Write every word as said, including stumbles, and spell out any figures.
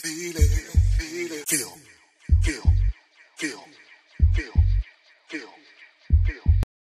feel it, feel it, feel.